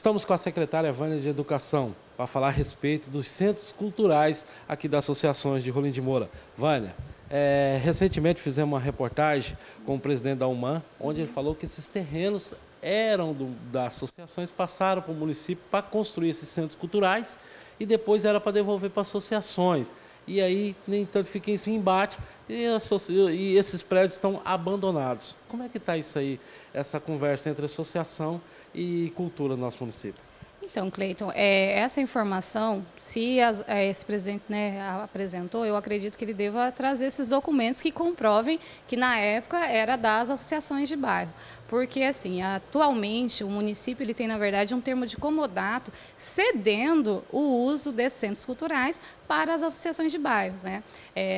Estamos com a secretária Vânia de Educação para falar a respeito dos centros culturais aqui das associações de Rolim de Moura. Vânia, recentemente fizemos uma reportagem com o presidente da Uman, onde ele falou que esses terrenos eram das associações, passaram para o município para construir esses centros culturais e depois era para devolver para associações. E aí, nem tanto, fica esse embate e esses prédios estão abandonados. Como é que está isso aí, essa conversa entre associação e cultura do nosso município? Então, Cleiton, essa informação, se esse presidente, né, apresentou, eu acredito que ele deva trazer esses documentos que comprovem que, na época, era das associações de bairro. Porque, assim, atualmente, o município ele tem, na verdade, um termo de comodato cedendo o uso desses centros culturais para as associações de bairros, né?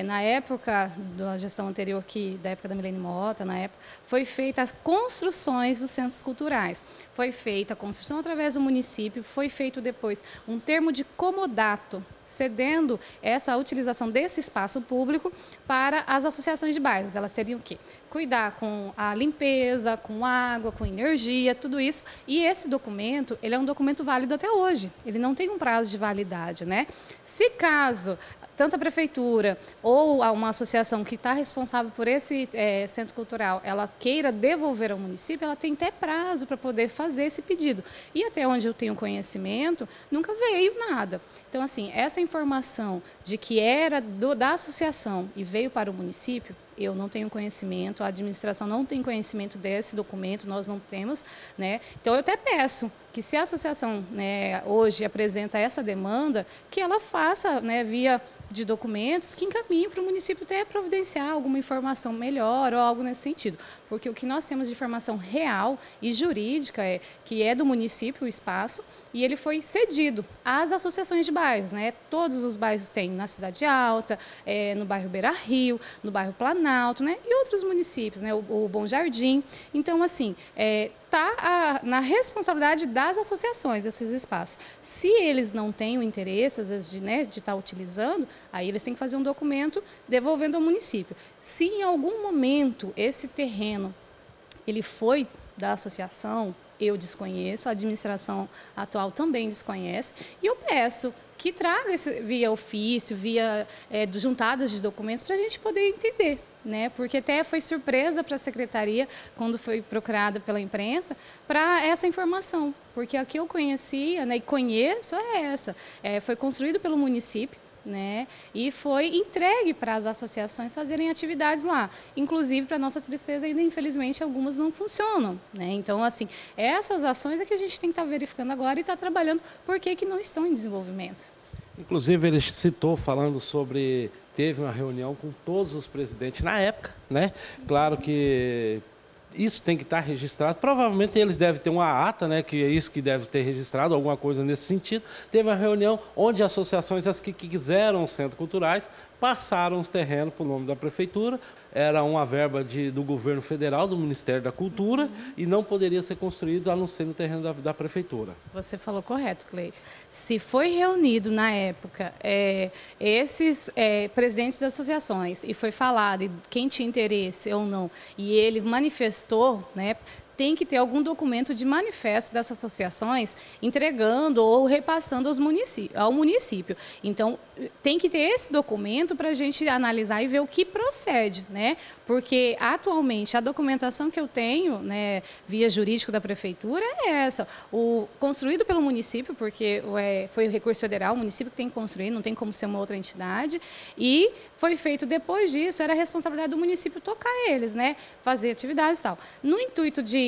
Na época da gestão anterior aqui, da época da Milene Mota, na época, foi feita as construções dos centros culturais. Foi feita a construção através do município, foi feito depois um termo de comodato, cedendo essa utilização desse espaço público para as associações de bairros. Elas seriam o quê? Cuidar com a limpeza, com água, com energia, tudo isso. E esse documento, ele é um documento válido até hoje. Ele não tem um prazo de validade, né? Se caso tanto a prefeitura ou uma associação que está responsável por esse centro cultural, ela queira devolver ao município, ela tem até prazo para poder fazer esse pedido. E até onde eu tenho conhecimento, nunca veio nada. Então, assim, essa informação de que era da associação e veio para o município, eu não tenho conhecimento, a administração não tem conhecimento desse documento, nós não temos, né? Então, eu até peço que se a associação, né, hoje apresenta essa demanda, que ela faça, né, via de documentos, que encaminhe para o município até providenciar alguma informação melhor ou algo nesse sentido. Porque o que nós temos de informação real e jurídica é que é do município o espaço e ele foi cedido às associações de bairros, né? Todos os bairros têm, na Cidade Alta, no bairro Beira-Rio, no bairro Planalto, né? E outros municípios, né? O Bom Jardim. Então, assim, está na responsabilidade das associações esses espaços. Se eles não têm o interesse, às vezes, né, de estar utilizando, aí eles têm que fazer um documento devolvendo ao município. Se em algum momento esse terreno ele foi da associação, eu desconheço, a administração atual também desconhece, e eu peço que traga via ofício, via juntadas de documentos para a gente poder entender, né? Porque até foi surpresa para a secretaria quando foi procurada pela imprensa para essa informação, porque a que eu conhecia, né, e conheço é essa, foi construído pelo município, né, e foi entregue para as associações fazerem atividades lá, inclusive, para nossa tristeza, ainda infelizmente algumas não funcionam, né? Então, assim, essas ações é que a gente tem que estar verificando agora e estar trabalhando porque que não estão em desenvolvimento. Inclusive, ele citou falando sobre, teve uma reunião com todos os presidentes na época, né? Claro que isso tem que estar registrado, provavelmente eles devem ter uma ata, né, que é isso que deve ter registrado, alguma coisa nesse sentido. Teve uma reunião onde associações, as que quiseram os centros culturais, passaram os terrenos para o nome da prefeitura, era uma verba do governo federal, do Ministério da Cultura, e não poderia ser construído a não ser no terreno da prefeitura. Você falou correto, Cleito. Se foi reunido na época esses presidentes das associações e foi falado quem tinha interesse ou não, e ele manifestou, né, tem que ter algum documento de manifesto dessas associações entregando ou repassando ao município. Então, tem que ter esse documento para a gente analisar e ver o que procede, né? Porque, atualmente, a documentação que eu tenho, né, via jurídico da prefeitura é essa. O construído pelo município, porque foi o recurso federal, o município que tem que construir, não tem como ser uma outra entidade, e foi feito depois disso, era a responsabilidade do município tocar eles, né? Fazer atividades e tal. No intuito de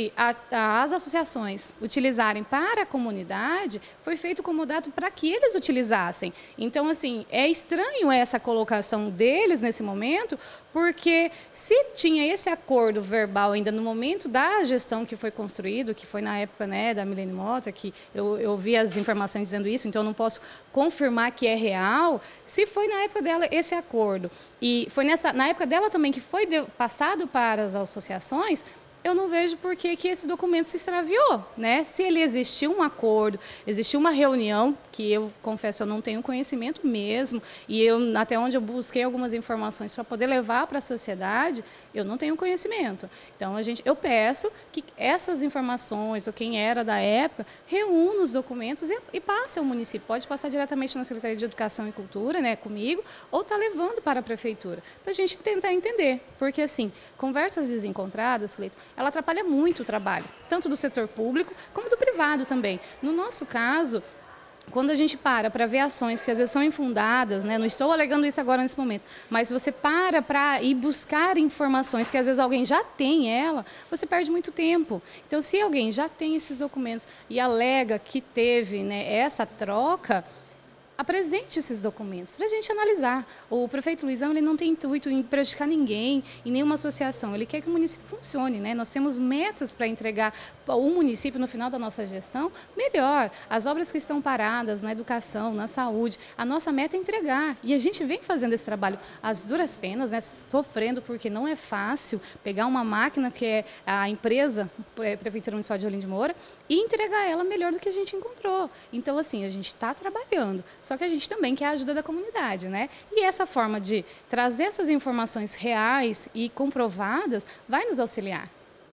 as associações utilizarem para a comunidade, foi feito comodato para que eles utilizassem. Então, assim, é estranho essa colocação deles nesse momento, porque se tinha esse acordo verbal ainda no momento da gestão que foi construído, que foi na época, né, da Milene Mota, que eu ouvi as informações dizendo isso, então eu não posso confirmar que é real, se foi na época dela esse acordo. E foi na época dela também que foi passado para as associações, eu não vejo por que esse documento se extraviou, né? Se ele existiu um acordo, existiu uma reunião, que eu confesso, eu não tenho conhecimento mesmo, e eu, até onde eu busquei algumas informações para poder levar para a sociedade, eu não tenho conhecimento. Então, eu peço que essas informações, ou quem era da época, reúna os documentos e passe ao município. Pode passar diretamente na Secretaria de Educação e Cultura, né, comigo, ou está levando para a Prefeitura, para a gente tentar entender. Porque, assim, conversas desencontradas, Cleito, ela atrapalha muito o trabalho, tanto do setor público como do privado também. No nosso caso, quando a gente para ver ações que às vezes são infundadas, né? Não estou alegando isso agora nesse momento, mas você para ir buscar informações que às vezes alguém já tem ela, você perde muito tempo. Então, se alguém já tem esses documentos e alega que teve, né, essa troca, apresente esses documentos para a gente analisar. O prefeito Luizão, ele não tem intuito em prejudicar ninguém, em nenhuma associação. Ele quer que o município funcione, né? Nós temos metas para entregar o município no final da nossa gestão melhor. As obras que estão paradas na educação, na saúde, a nossa meta é entregar. E a gente vem fazendo esse trabalho às duras penas, né? Sofrendo, porque não é fácil pegar uma máquina que é a empresa, Prefeitura Municipal de Rolim de Moura, e entregar ela melhor do que a gente encontrou. Então, assim, a gente está trabalhando. Só que a gente também quer a ajuda da comunidade, né? E essa forma de trazer essas informações reais e comprovadas vai nos auxiliar.